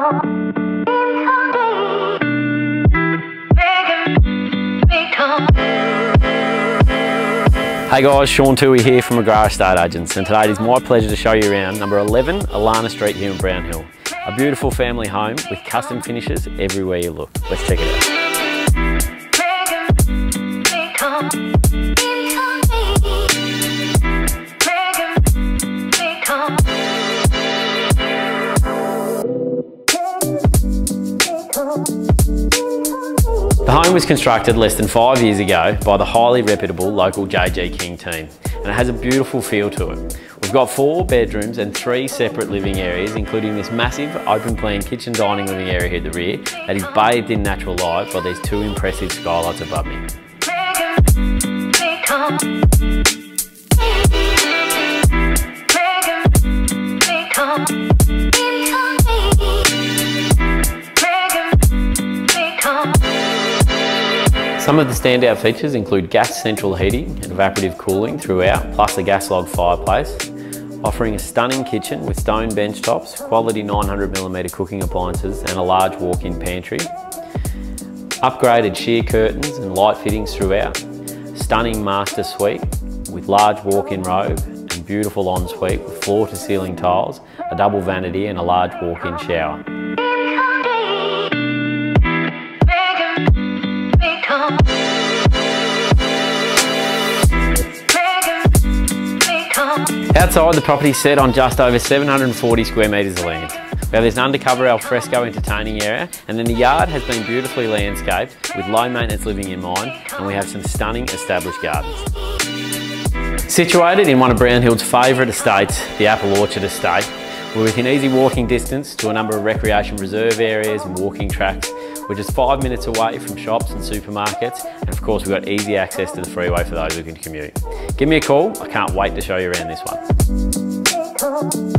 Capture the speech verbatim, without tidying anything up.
Hey guys, Sean Toohey here from Agrara Estate Agents, and today it is my pleasure to show you around number eleven Illana Street here in Brown Hill. A beautiful family home with custom finishes everywhere you look. Let's check it out. The home was constructed less than five years ago by the highly reputable local J G King team, and it has a beautiful feel to it. We've got four bedrooms and three separate living areas, including this massive open plan kitchen dining living area here at the rear that is bathed in natural light by these two impressive skylights above me. Some of the standout features include gas central heating and evaporative cooling throughout, plus a gas log fireplace, offering a stunning kitchen with stone bench tops, quality nine hundred millimeter cooking appliances and a large walk-in pantry, upgraded sheer curtains and light fittings throughout, stunning master suite with large walk-in robe and beautiful ensuite with floor to ceiling tiles, a double vanity and a large walk-in shower. Outside, the property is set on just over seven hundred and forty square metres of land. Now there's an undercover alfresco entertaining area, and then the yard has been beautifully landscaped with low maintenance living in mind, and we have some stunning established gardens. Situated in one of Brown Hill's favourite estates, the Apple Orchard Estate, we're within easy walking distance to a number of recreation reserve areas and walking tracks. We're just five minutes away from shops and supermarkets, and of course we've got easy access to the freeway for those who can commute. Give me a call, I can't wait to show you around this one.